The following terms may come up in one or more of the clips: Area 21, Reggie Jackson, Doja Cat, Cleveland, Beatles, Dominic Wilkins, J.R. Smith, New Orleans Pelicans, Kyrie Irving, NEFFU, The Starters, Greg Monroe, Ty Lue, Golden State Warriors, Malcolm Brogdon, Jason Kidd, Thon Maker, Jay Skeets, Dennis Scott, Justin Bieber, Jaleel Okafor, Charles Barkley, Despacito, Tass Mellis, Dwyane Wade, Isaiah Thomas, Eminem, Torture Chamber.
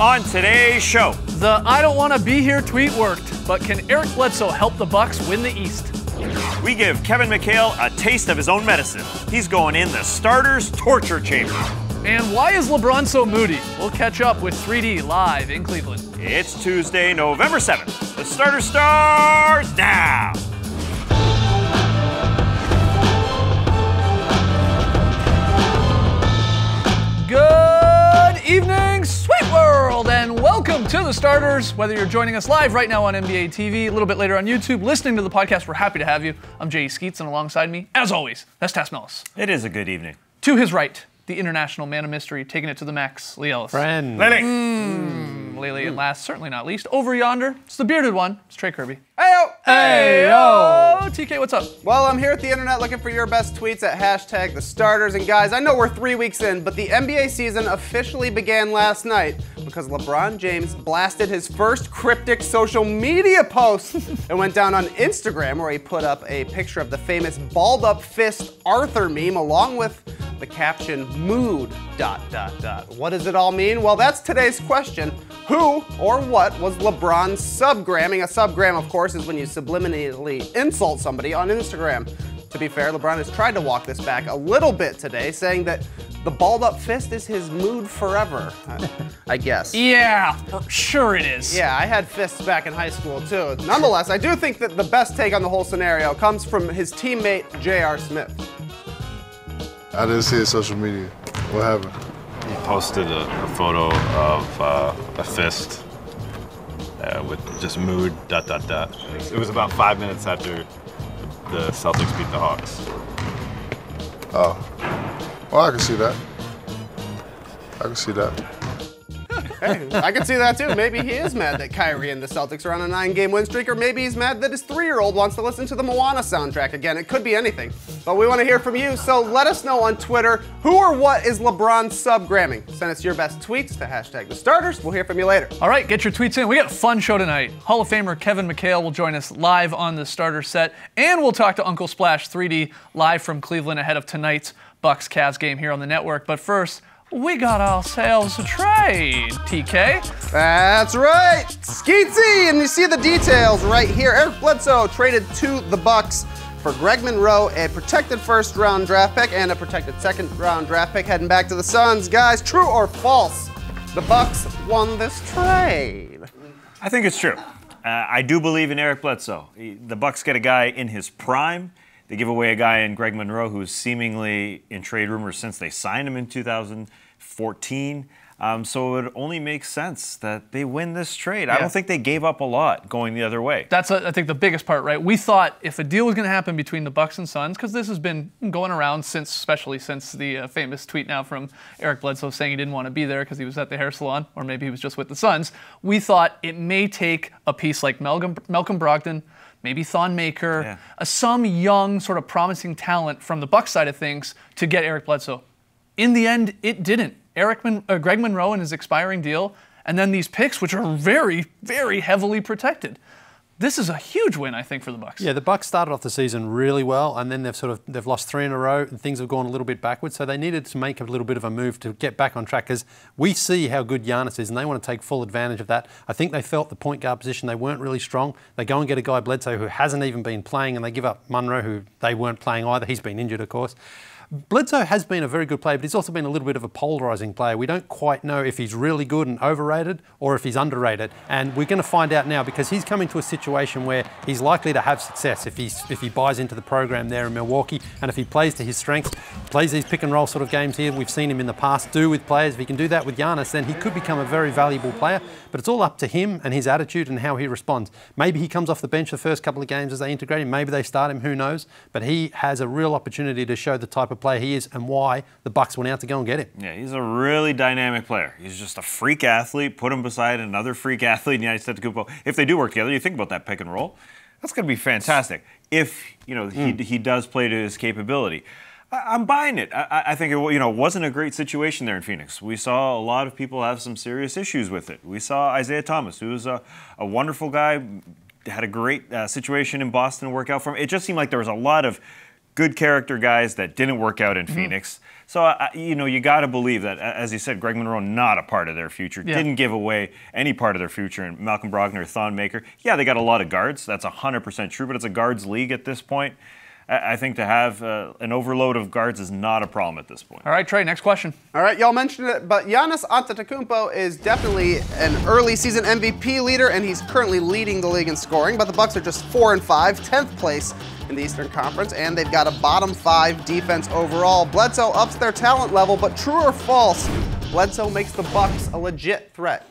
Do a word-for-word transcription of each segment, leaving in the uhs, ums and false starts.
On today's show, the I don't want to be here tweet worked, but can Eric Bledsoe help the Bucks win the East? We give Kevin McHale a taste of his own medicine. He's going in the Starters' Torture Chamber. And why is LeBron so moody? We'll catch up with three D live in Cleveland. It's Tuesday, November seventh. The Starters starts now! Good evening, sweet world, and welcome to The Starters. Whether you're joining us live right now on N B A T V, a little bit later on YouTube, listening to the podcast, we're happy to have you. I'm Jay Skeets, and alongside me, as always, that's Tass Mellis. It is a good evening. To his right, the international man of mystery, taking it to the max, Lee Ellis. Friend. Lenny. Mm, Lele, and last, certainly not least, over yonder, it's the bearded one, it's Trey Kirby. Ayo! Ayo! T K, what's up? Well, I'm here at the internet looking for your best tweets at hashtag The Starters. And guys, I know we're three weeks in, but the N B A season officially began last night because LeBron James blasted his first cryptic social media post. It went down on Instagram, where he put up a picture of the famous balled-up fist Arthur meme, along with the caption, mood, dot, dot, dot. What does it all mean? Well, that's today's question. Who or what was LeBron subgramming? A subgram, of course, is when you subliminally insult somebody on Instagram. To be fair, LeBron has tried to walk this back a little bit today, saying that the balled up fist is his mood forever, I, I guess. Yeah, sure it is. Yeah, I had fists back in high school too. Nonetheless, I do think that the best take on the whole scenario comes from his teammate, J R. Smith. I didn't see his social media. What happened? He posted a, a photo of uh, a fist uh, with just mood, dot, dot, dot. It was about five minutes after the Celtics beat the Hawks. Oh. Well, I can see that. I can see that. Hey, I can see that too. Maybe he is mad that Kyrie and the Celtics are on a nine game win streak, or maybe he's mad that his three year old wants to listen to the Moana soundtrack again. It could be anything, but we want to hear from you, so let us know on Twitter, who or what is LeBron subgramming? Send us your best tweets to hashtag The Starters. We'll hear from you later. All right, get your tweets in. We got a fun show tonight. Hall of Famer Kevin McHale will join us live on the Starter set, and we'll talk to Uncle Splash three D live from Cleveland ahead of tonight's Bucks-Cavs game here on the network, but first, we got ourselves a trade, T K. That's right, Skeetsy, and you see the details right here. Eric Bledsoe traded to the Bucks for Greg Monroe, a protected first round draft pick and a protected second round draft pick, heading back to the Suns. Guys, true or false? The Bucks won this trade. I think it's true. Uh, I do believe in Eric Bledsoe. The Bucks get a guy in his prime. They give away a guy in Greg Monroe who's seemingly in trade rumors since they signed him in two thousand fourteen. Um, so it only makes sense that they win this trade. Yeah. I don't think they gave up a lot going the other way. That's, a, I think, the biggest part, right? We thought if a deal was going to happen between the Bucks and Suns, because this has been going around since, especially since the uh, famous tweet now from Eric Bledsoe saying he didn't want to be there because he was at the hair salon, or maybe he was just with the Suns. We thought it may take a piece like Malcolm, Malcolm Brogdon, maybe Thon Maker, yeah. uh, some young sort of promising talent from the Bucks side of things to get Eric Bledsoe. In the end, it didn't. Eric Mon uh, Greg Monroe and his expiring deal, and then these picks, which are very, very heavily protected. This is a huge win, I think, for the Bucks. Yeah, the Bucks started off the season really well, and then they've sort of they've lost three in a row, and things have gone a little bit backwards. So they needed to make a little bit of a move to get back on track, because we see how good Giannis is, and they want to take full advantage of that. I think they felt the point guard position they weren't really strong. They go and get a guy Bledsoe who hasn't even been playing, and they give up Munro, who they weren't playing either. He's been injured, of course. Bledsoe has been a very good player, but he's also been a little bit of a polarising player. We don't quite know if he's really good and overrated or if he's underrated. And we're going to find out now, because he's coming to a situation where he's likely to have success if, he's, if he buys into the program there in Milwaukee, and if he plays to his strengths, plays these pick and roll sort of games here we've seen him in the past do with players. If he can do that with Giannis, then he could become a very valuable player. But it's all up to him and his attitude and how he responds. Maybe he comes off the bench the first couple of games as they integrate him. Maybe they start him, who knows. But he has a real opportunity to show the type of player he is and why the Bucks went out to go and get him. Yeah, he's a really dynamic player. He's just a freak athlete. Put him beside another freak athlete, Giannis Antetokounmpo. If they do work together, you think about that pick and roll. That's going to be fantastic. If you know he mm. he does play to his capability, I, I'm buying it. I, I think it you know wasn't a great situation there in Phoenix. We saw a lot of people have some serious issues with it. We saw Isaiah Thomas, who was a, a wonderful guy, had a great uh, situation in Boston to work out from. It just seemed like there was a lot of good character guys that didn't work out in mm-hmm. Phoenix. So, uh, you know, you got to believe that, as you said, Greg Monroe, not a part of their future, yeah. didn't give away any part of their future. And Malcolm Brogdon or Thon Maker, yeah, they got a lot of guards. That's one hundred percent true, but it's a guards league at this point. I, I think to have uh, an overload of guards is not a problem at this point. All right, Trey, next question. All right, y'all mentioned it, but Giannis Antetokounmpo is definitely an early season M V P leader, and he's currently leading the league in scoring, but the Bucks are just four and five, tenth place in the Eastern Conference, and they've got a bottom five defense overall. Bledsoe ups their talent level, but true or false, Bledsoe makes the Bucks a legit threat.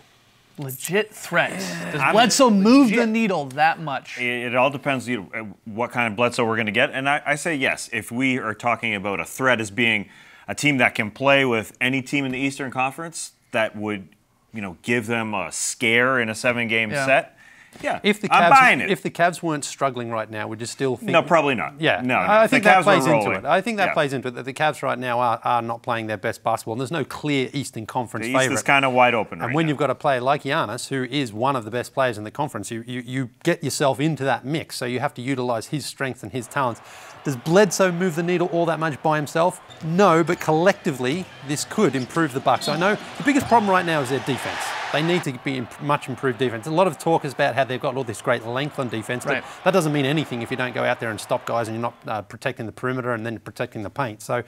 Legit threat. Does I'm Bledsoe move legit. the needle that much? It, it all depends on what kind of Bledsoe we're going to get, and I, I say yes. If we are talking about a threat as being a team that can play with any team in the Eastern Conference, that would, you know, give them a scare in a seven-game yeah. set. Yeah, if the Cavs, I'm buying it. If the Cavs weren't struggling right now, would you still think... No, probably not. Yeah, no, I, I think that plays into it. I think that yeah. plays into it, that the Cavs right now are, are not playing their best basketball, and there's no clear Eastern Conference favourite. The East favourite. is kind of wide open right And when now. you've got a player like Giannis, who is one of the best players in the conference, you, you, you get yourself into that mix, so you have to utilise his strength and his talents. Does Bledsoe move the needle all that much by himself? No, but collectively, this could improve the Bucks. I know the biggest problem right now is their defence. They need to be much improved defence. A lot of talk is about how they've got all this great length on defence, but right. that doesn't mean anything if you don't go out there and stop guys and you're not uh, protecting the perimeter and then protecting the paint. So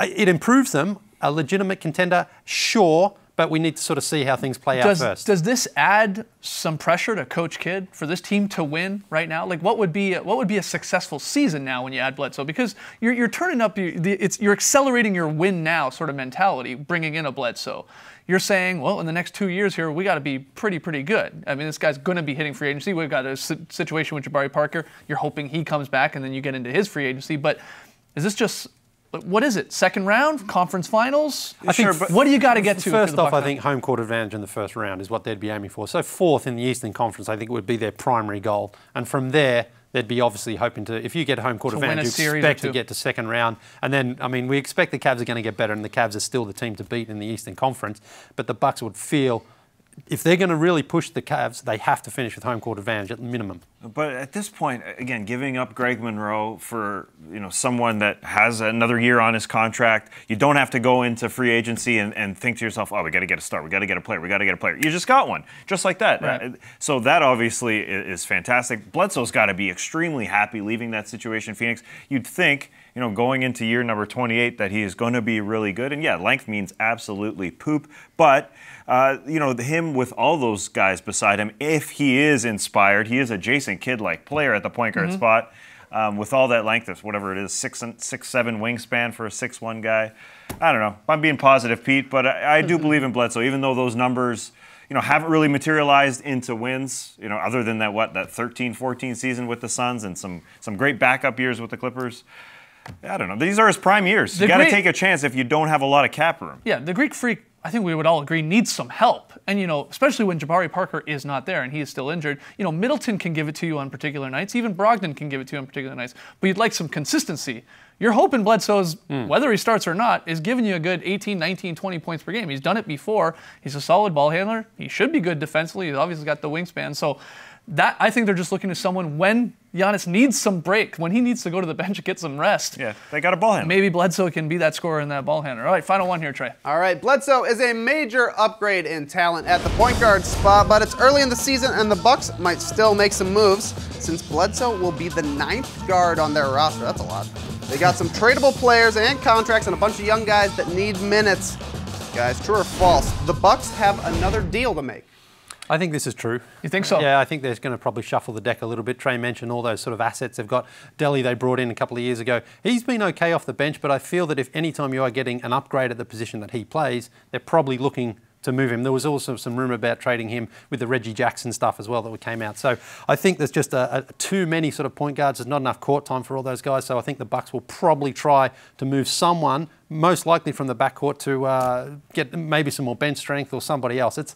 I, it improves them. A legitimate contender, sure, but we need to sort of see how things play does, out first. Does this add some pressure to Coach Kidd for this team to win right now? Like, what would be a, what would be a successful season now when you add Bledsoe? Because you're, you're turning up, you're, it's, you're accelerating your win now sort of mentality, bringing in a Bledsoe. You're saying, well, in the next two years here, we got to be pretty, pretty good. I mean, this guy's going to be hitting free agency. We've got a situation with Jabari Parker. You're hoping he comes back, and then you get into his free agency. But is this just... What is it? Second round? Conference finals? I think, sure, what do you got to get to? First off, I think home court advantage in the first round is what they'd be aiming for. So fourth in the Eastern Conference, I think it would be their primary goal. And from there, they'd be obviously hoping to, if you get home court advantage, you expect to get to second round. And then, I mean, we expect the Cavs are going to get better, and the Cavs are still the team to beat in the Eastern Conference. But the Bucks would feel... if they're going to really push the Cavs, they have to finish with home court advantage at the minimum. But at this point, again, giving up Greg Monroe for, you know, someone that has another year on his contract, you don't have to go into free agency and, and think to yourself, oh, we got to get a star, we got to get a player, we got to get a player. You just got one, just like that. Right. So that obviously is fantastic. Bledsoe's got to be extremely happy leaving that situation, Phoenix. You'd think, you know, going into year number twenty-eight, that he is going to be really good. And yeah, length means absolutely poop. But, uh, you know, him with all those guys beside him, if he is inspired, he is a Jason Kidd-like player at the point guard mm-hmm. spot. Um, with all that length, that's whatever it is, six and six seven wingspan for a six one guy. I don't know. I'm being positive, Pete, but I, I do believe in Bledsoe, even though those numbers, you know, haven't really materialized into wins, you know, other than that, what, that thirteen fourteen season with the Suns and some, some great backup years with the Clippers. I don't know. These are his prime years. The you got to take a chance if you don't have a lot of cap room. Yeah, the Greek Freak, I think we would all agree, needs some help. And, you know, especially when Jabari Parker is not there and he is still injured, you know, Middleton can give it to you on particular nights. Even Brogdon can give it to you on particular nights. But you'd like some consistency. You're hoping Bledsoe's, mm. whether he starts or not, is giving you a good eighteen, nineteen, twenty points per game. He's done it before. He's a solid ball handler. He should be good defensively. He's obviously got the wingspan. So that, I think they're just looking to someone when Giannis needs some break, when he needs to go to the bench and get some rest. Yeah, they got a ball handler. Maybe Bledsoe can be that scorer and that ball handler. All right, final one here, Trey. All right, Bledsoe is a major upgrade in talent at the point guard spot, but it's early in the season and the Bucks might still make some moves since Bledsoe will be the ninth guard on their roster. That's a lot. They got some tradable players and contracts and a bunch of young guys that need minutes. Guys, true or false, the Bucks have another deal to make. I think this is true. You think so? Yeah, I think they're going to probably shuffle the deck a little bit. Trey mentioned all those sort of assets they've got. Delly, they brought in a couple of years ago. He's been okay off the bench, but I feel that if any time you are getting an upgrade at the position that he plays, they're probably looking to move him. There was also some rumour about trading him with the Reggie Jackson stuff as well that came out. So I think there's just a, a, too many sort of point guards. There's not enough court time for all those guys. So I think the Bucks will probably try to move someone, most likely from the backcourt, to uh, get maybe some more bench strength or somebody else. It's...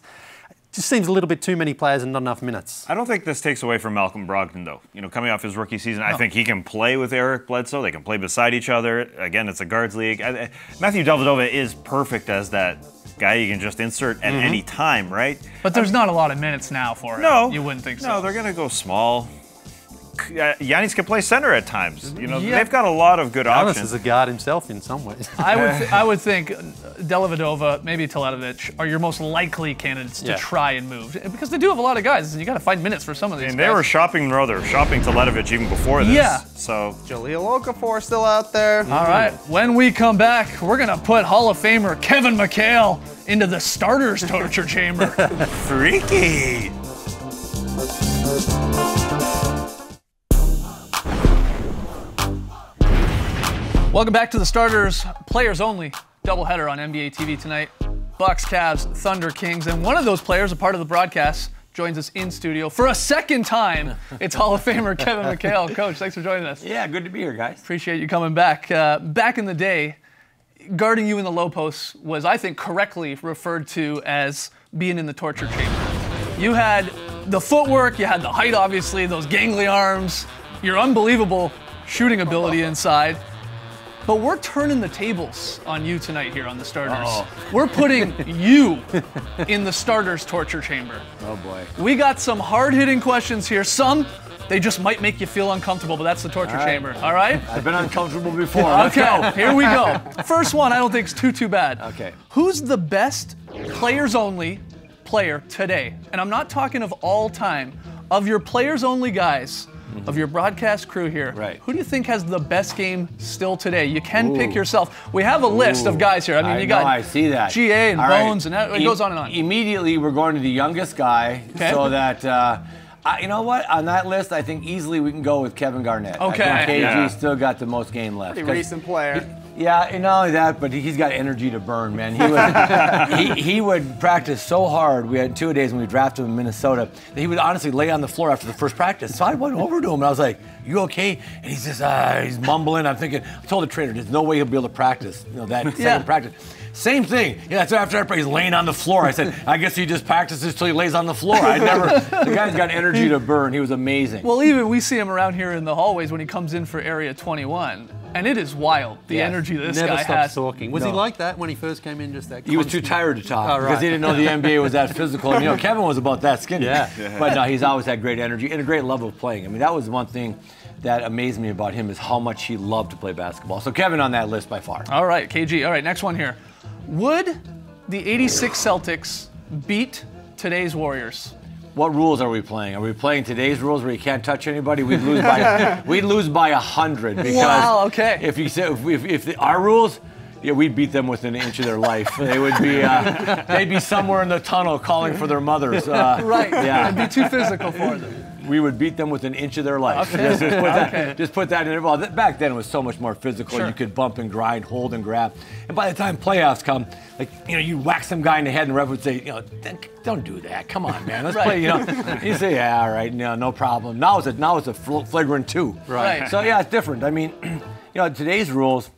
just seems a little bit too many players and not enough minutes. I don't think this takes away from Malcolm Brogdon, though. You know, coming off his rookie season, no. I think he can play with Eric Bledsoe. They can play beside each other. Again, it's a guards league. I, I, Matthew Dellavedova is perfect as that guy you can just insert at mm-hmm. any time, right? But there's I mean, not a lot of minutes now for him. No. You wouldn't think so. No, they're going to go small. uh, Giannis can play center at times. You know, yeah. They've got a lot of good Giannis options. Giannis is a god himself in some ways. I would, th I would think Dellavedova, maybe Teletovic, are your most likely candidates yeah. to try and move because they do have a lot of guys, and you got to find minutes for some of these. And guys. They were shopping, no, they're shopping Teletovic even before this. Yeah. So Jaleel Okafor still out there. All mm. right. When we come back, we're gonna put Hall of Famer Kevin McHale into the Starters' torture chamber. Freaky. Welcome back to the Starters, Players Only doubleheader on N B A T V tonight. Bucks, Cavs, Thunder, Kings, and one of those players, a part of the broadcast, joins us in studio for a second time. It's Hall of Famer Kevin McHale. Coach, thanks for joining us. Yeah, good to be here, guys. Appreciate you coming back. Uh, back in the day, guarding you in the low post was, I think, correctly referred to as being in the torture chamber. You had the footwork, you had the height, obviously, those gangly arms, your unbelievable shooting ability inside. But we're turning the tables on you tonight here on the Starters. Uh-oh. We're putting you in the Starters' torture chamber. Oh, boy. We got some hard-hitting questions here. Some, they just might make you feel uncomfortable, but that's the torture all right. chamber, all right? I've been uncomfortable before. Let's okay, go. Here we go. First one I don't think is too, too bad. Okay. Who's the best players-only player today, and I'm not talking of all time, of your players only guys, mm-hmm. of your broadcast crew here, right. who do you think has the best game still today? You can Ooh. Pick yourself. We have a list Ooh. Of guys here. I mean, I you know, got I see that. G A and all Bones, right. and that, it e goes on and on. Immediately, we're going to the youngest guy, okay. so that, uh, I, you know what, on that list, I think easily we can go with Kevin Garnett. Okay. I think K G yeah. still got the most game left. Pretty recent player. He, Yeah, and not only that, but he's got energy to burn, man. He would, he, he would practice so hard. We had two days when we drafted him in Minnesota that he would honestly lay on the floor after the first practice. So I went over to him and I was like, "You okay?" And he's just uh, he's mumbling. I'm thinking, I told the trainer, "There's no way he'll be able to practice, you know, that yeah. second practice." Same thing. Yeah, that's after everybody, he's laying on the floor. I said, I guess he just practices till he lays on the floor. I never. The guy's got energy to burn. He was amazing. Well, even we see him around here in the hallways when he comes in for Area twenty-one. And it is wild, the yes. energy this Never guy stops has. Talking. Was no. he like that when he first came in, just that constant? He was too tired to talk oh, right. because he didn't know the N B A was that physical. And, you know, Kevin was about that skinny. Yeah. Yeah. But no, he's always had great energy and a great love of playing. I mean, that was one thing that amazed me about him is how much he loved to play basketball. So Kevin on that list by far. All right, K G. All right, next one here. Would the eighty-six Celtics beat today's Warriors? What rules are we playing? Are we playing today's rules where you can't touch anybody? We'd lose by we'd lose by a hundred because wow, okay. if you say if, if, if the, our rules, yeah, we'd beat them within an inch of their life. They would be uh, they'd be somewhere in the tunnel calling for their mothers. Uh, right. Yeah. It'd be too physical for them. We would beat them with an inch of their life. Okay. Just, just, put that, okay. just put that in. Well, back then it was so much more physical. Sure. You could bump and grind, hold and grab. And by the time playoffs come, like you know, you whack some guy in the head, and the ref would say, you know, don't do that. Come on, man, let's right. play. You know, you say, yeah, all right, no, no problem. Now it's a now it's a flagrant two. Right. right. So yeah, it's different. I mean, you know, today's rules.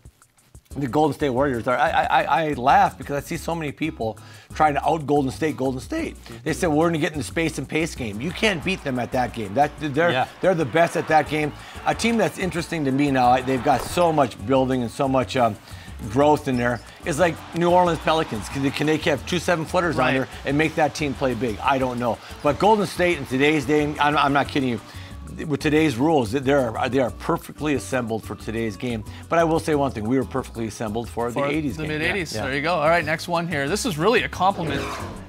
The Golden State Warriors are, I, I, I laugh because I see so many people trying to out Golden State, Golden State. They said, well, we're gonna get in the space and pace game. You can't beat them at that game. That, they're, yeah. they're the best at that game. A team that's interesting to me now, they've got so much building and so much um, growth in there. It's like New Orleans Pelicans. Can they, can they have two seven-footers right. on there and make that team play big? I don't know. But Golden State in today's day, I'm, I'm not kidding you, with today's rules, they are they are perfectly assembled for today's game. But I will say one thing: we were perfectly assembled for, for the eighties game. The mid eighties. Yeah. There you go. All right, next one here. This is really a compliment.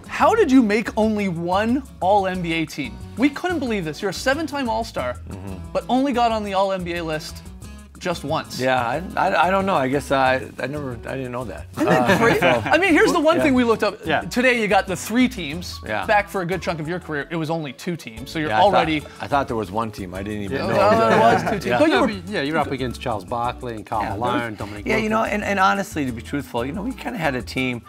How did you make only one All N B A team? We couldn't believe this. You're a seven-time All-Star, mm-hmm. but only got on the All N B A list just once. Yeah, I, I, I don't know. I guess I I never I didn't know that. Isn't that great? Uh, so. I mean, here's the one yeah. thing we looked up. Yeah. Today you got the three teams. Yeah. Back for a good chunk of your career, it was only two teams. So you're yeah, already. I thought, I thought there was one team. I didn't even yeah. know. No, there was two teams. Yeah. But you were, yeah, you were up against Charles Barkley and Karl yeah, Malone, Dominic. Yeah, Wilkins. You know, and, and honestly, to be truthful, you know, we kind of had a team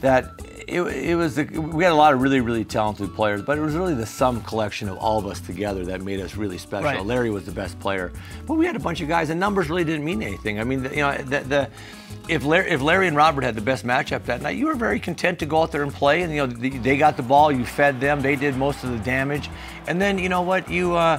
that. It, it was, a, we had a lot of really, really talented players, but it was really the sum collection of all of us together that made us really special. Right. Larry was the best player, but we had a bunch of guys, and numbers really didn't mean anything. I mean, you know, the, the if, Larry, if Larry and Robert had the best matchup that night, you were very content to go out there and play, and you know, they, they got the ball, you fed them, they did most of the damage, and then you know what, you. Uh,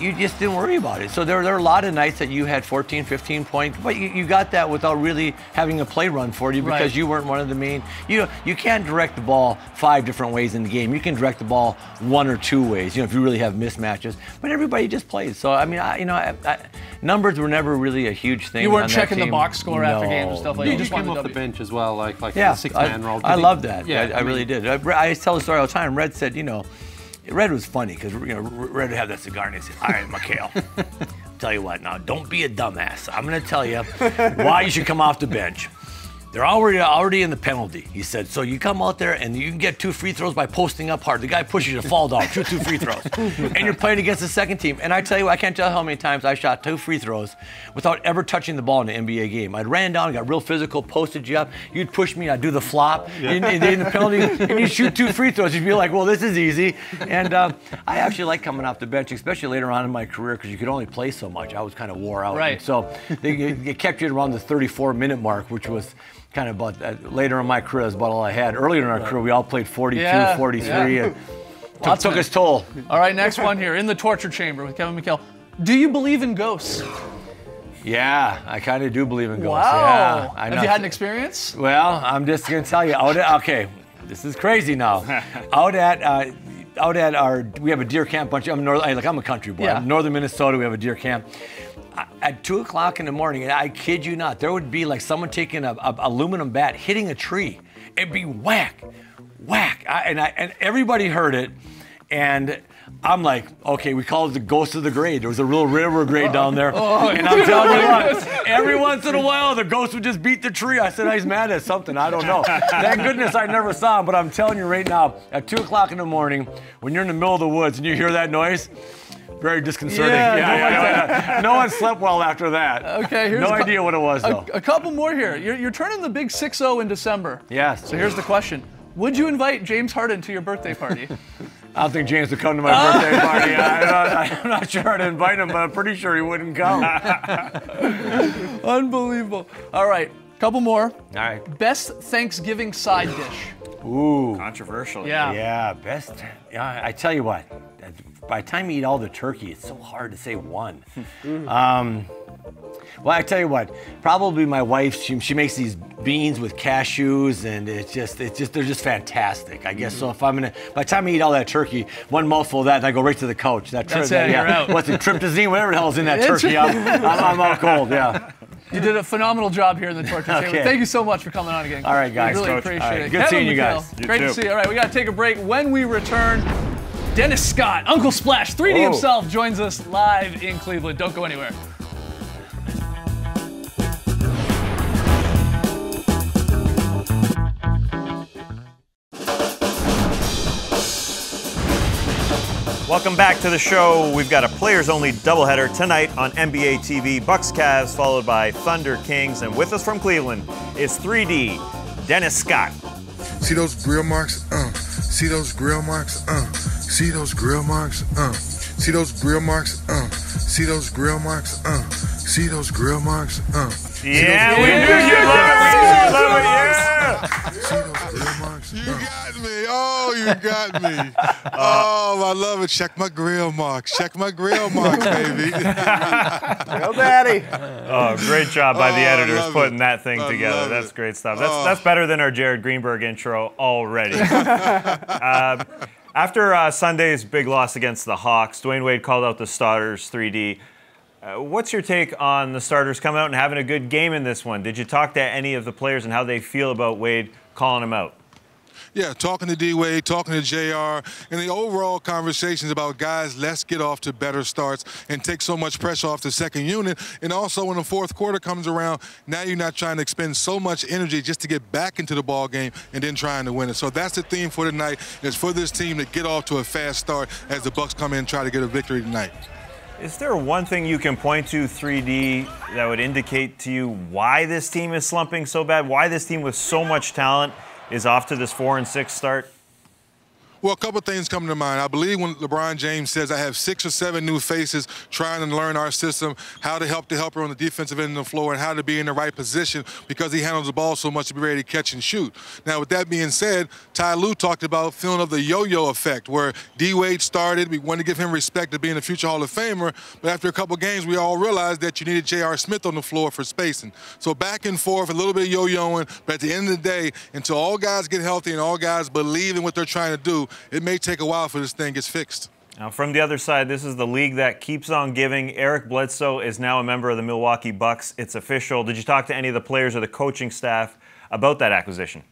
you just didn't worry about it. So there, there are a lot of nights that you had fourteen, fifteen points, but you, you got that without really having a play run for you because right. you weren't one of the main. You know, you can't direct the ball five different ways in the game. You can direct the ball one or two ways, you know, if you really have mismatches. But everybody just plays. So, I mean, I, you know, I, I, numbers were never really a huge thing. You weren't on checking the box score no, after games and stuff like that. No. You just came off the bench as well, like, like yeah, the six-man roll. I, I love that. Yeah, I, I, I mean, really did. I, I tell the story all the time. Red said, you know, Red was funny because you know Red would have that cigar and he said, "All right, McHale, tell you what, now don't be a dumbass. I'm going to tell you why you should come off the bench. They're already already in the penalty," he said. "So you come out there and you can get two free throws by posting up hard. The guy pushes you to fall down, shoot two free throws, and you're playing against the second team." And I tell you, I can't tell how many times I shot two free throws without ever touching the ball in an N B A game. I ran down, got real physical, posted you up. You'd push me, I'd do the flop, yeah. in, in, in the penalty, and you shoot two free throws. You'd be like, "Well, this is easy." And uh, I actually like coming off the bench, especially later on in my career, because you could only play so much. I was kind of wore out, right? And so they, they kept you around the thirty-four minute mark, which was kind of about that. Later in my career, that's about all I had. Earlier in our career, we all played forty-two, yeah, forty-three, yeah. and took, took its toll. All right, next one here in the Torture Chamber with Kevin McHale. Do you believe in ghosts? Yeah, I kind of do believe in ghosts. Wow. Yeah, I know. Have you had an experience? Well, I'm just gonna tell you. Out at, okay, this is crazy now. Out at. Uh, Out at our, we have a deer camp bunch. I'm north, like I'm a country boy. Yeah. I'm northern Minnesota. We have a deer camp. At two o'clock in the morning, and I kid you not, there would be like someone taking a, a aluminum bat, hitting a tree. It'd be whack, whack, I, and I and everybody heard it, and I'm like, okay, we call it the ghost of the grade. There was a real railroad grade down there. Oh, and I'm telling you what, every once in a while, the ghost would just beat the tree. I said, he's mad at something. I don't know. Thank goodness I never saw him, but I'm telling you right now, at two o'clock in the morning, when you're in the middle of the woods and you hear that noise, very disconcerting. Yeah, yeah, no, yeah, yeah. No one slept well after that. Okay, here's no idea what it was, a, though. A couple more here. You're, you're turning the big six oh in December. Yes. So here's the question. Would you invite James Harden to your birthday party? I don't think James would come to my oh. birthday party. I, I, I'm not sure I'd invite him, but I'm pretty sure he wouldn't come. Unbelievable. All right, couple more. All right. Best Thanksgiving side dish. Ooh. Controversial. Yeah. Yeah, best. Yeah, I tell you what, by the time you eat all the turkey, it's so hard to say one. um, Well, I tell you what, probably my wife, she, she makes these beans with cashews, and it's just, it's just, they're just fantastic, I guess. Mm-hmm. So if I'm gonna, by the time I eat all that turkey, one mouthful of that, and I go right to the couch. That That's that, it, yeah, you're out. What's it, tryptozine, whatever the hell's in that turkey, I'm, I'm, I'm all cold, yeah. You did a phenomenal job here in the Torture Chamber. Okay. Thank you so much for coming on again. All right, guys. We really Coach. appreciate right. it. Good Kevin seeing you guys. You Great too. to see you. All right, we gotta take a break. When we return, Dennis Scott, Uncle Splash, three D Whoa. himself, joins us live in Cleveland. Don't go anywhere. Welcome back to the show. We've got a Players Only doubleheader tonight on N B A T V. Bucks Cavs followed by Thunder Kings. And with us from Cleveland is three D, Dennis Scott. See those grill marks? Uh. See those grill marks? Uh. See those grill marks? Uh. See those grill marks? Uh. See those grill marks? Uh. See those grill marks? Uh. Yeah, we knew you love it. You got me. Oh, you got me. Oh, I love it. Check my grill marks. Check my grill marks, baby. Go, Daddy. Oh, great job by the editors oh, putting it. that thing I together. That's it. Great stuff. That's, oh. that's better than our Jared Greenberg intro already. uh, after uh, Sunday's big loss against the Hawks, Dwyane Wade called out the starters, three D. Uh, what's your take on the starters coming out and having a good game in this one? Did you talk to any of the players and how they feel about Wade calling him out? Yeah, talking to D-Wade, talking to J R, and the overall conversations about, guys, let's get off to better starts and take so much pressure off the second unit. And also when the fourth quarter comes around, now you're not trying to expend so much energy just to get back into the ball game and then trying to win it. So that's the theme for tonight, is for this team to get off to a fast start as the Bucks come in and try to get a victory tonight. Is there one thing you can point to, three D, that would indicate to you why this team is slumping so bad, why this team with so much talent is off to this four and six start? Well, a couple of things come to mind. I believe when LeBron James says, I have six or seven new faces trying to learn our system, how to help the helper on the defensive end of the floor and how to be in the right position because he handles the ball so much to be ready to catch and shoot. Now, with that being said, Ty Lue talked about feeling of the yo-yo effect where D Wade started. We wanted to give him respect to being a future Hall of Famer, but after a couple of games, we all realized that you needed J R Smith on the floor for spacing. So back and forth, a little bit of yo-yoing, but at the end of the day, until all guys get healthy and all guys believe in what they're trying to do, it may take a while for this thing gets fixed. Now, from the other side, this is the league that keeps on giving. Eric Bledsoe is now a member of the Milwaukee Bucks. It's official. Did you talk to any of the players or the coaching staff about that acquisition?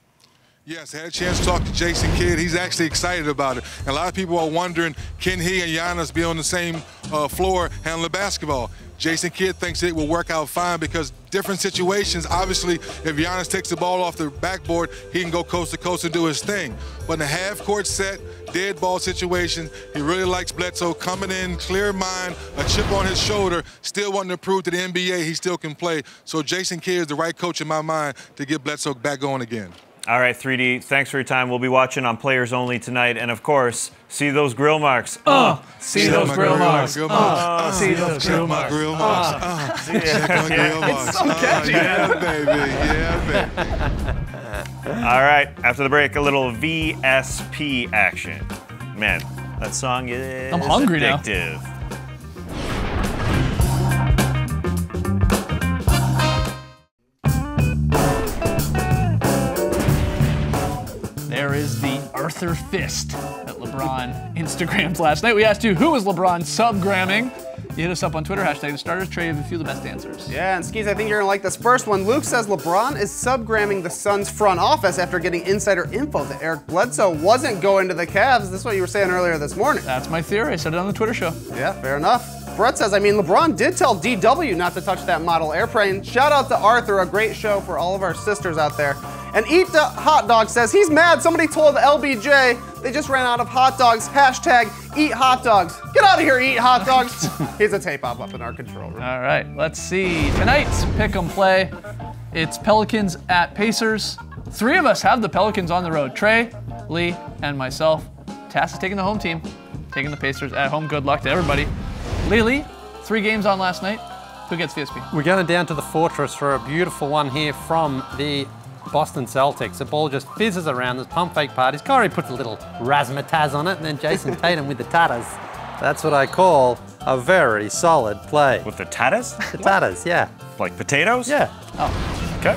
Yes, I had a chance to talk to Jason Kidd. He's actually excited about it. And a lot of people are wondering, can he and Giannis be on the same uh, floor handling basketball? Jason Kidd thinks it will work out fine because different situations, obviously, if Giannis takes the ball off the backboard, he can go coast to coast and do his thing. But in a half-court set, dead ball situation, he really likes Bledsoe coming in, clear mind, a chip on his shoulder, still wanting to prove to the N B A he still can play. So Jason Kidd is the right coach in my mind to get Bledsoe back going again. All right, three D, thanks for your time. We'll be watching on Players Only tonight. And, of course, see those grill marks. Uh, see, see those grill marks. Uh, uh, see those grill marks. Grill marks. Uh, uh, see yeah. my grill yeah. marks. It's so catchy. Uh, yeah, baby. Yeah, baby. All right, after the break, a little V S P action. Man, that song is I'm hungry addictive. Now. There is the Arthur fist that LeBron Instagrams last night. We asked you, who is LeBron subgramming? You hit us up on Twitter, hashtag The Starters, Trey, a few of the best answers. Yeah, and Skis, I think you're gonna like this first one. Luke says LeBron is subgramming the Suns front office after getting insider info that Eric Bledsoe wasn't going to the Cavs. This is what you were saying earlier this morning. That's my theory, I said it on the Twitter show. Yeah, fair enough. Brett says, I mean, LeBron did tell D W not to touch that model airplane. Shout out to Arthur, a great show for all of our sisters out there. And Eat the Hot Dog says, he's mad somebody told L B J they just ran out of hot dogs. Hashtag eat hot dogs. Get out of here, eat hot dogs. Here's a tape op up in our control room. All right, let's see. Tonight's Pick 'em play. It's Pelicans at Pacers. Three of us have the Pelicans on the road. Trey, Lee, and myself. Tass is taking the home team, taking the Pacers at home. Good luck to everybody. Lily, three games on last night. Who gets V S P? We're going down to the Fortress for a beautiful one here from the Boston Celtics. The ball just fizzes around. There's pump fake parties. Kyrie puts a little razzmatazz on it, and then Jason Tatum with the tatas. That's what I call a very solid play. With the tatas? The tatas, yeah. Like potatoes? Yeah. Oh. Okay.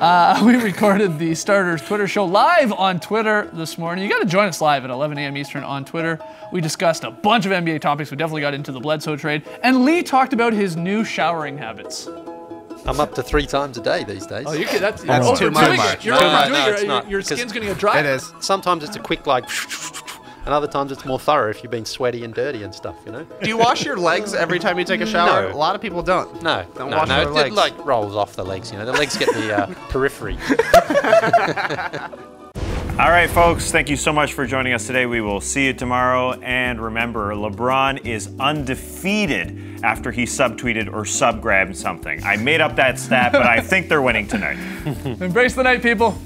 uh, we recorded the Starters Twitter show live on Twitter this morning. You got to join us live at eleven A M Eastern on Twitter. We discussed a bunch of N B A topics. We definitely got into the Bledsoe trade. And Lee talked about his new showering habits. I'm up to three times a day these days. Oh, you can, that's, that's oh, too much. much. You're no, no, no, it's your, not. Your skin's going to get dry. It is. Sometimes it's a quick, like, and other times it's more thorough if you've been sweaty and dirty and stuff, you know? Do you wash your legs every time you take a shower? No. A lot of people don't. No. Don't no, wash no, their it, legs. It, like, rolls off the legs, you know? The legs get the uh, periphery. All right, folks, thank you so much for joining us today. We will see you tomorrow. And remember, LeBron is undefeated after he subtweeted or subgrabbed something. I made up that stat, but I think they're winning tonight. Embrace the night, people.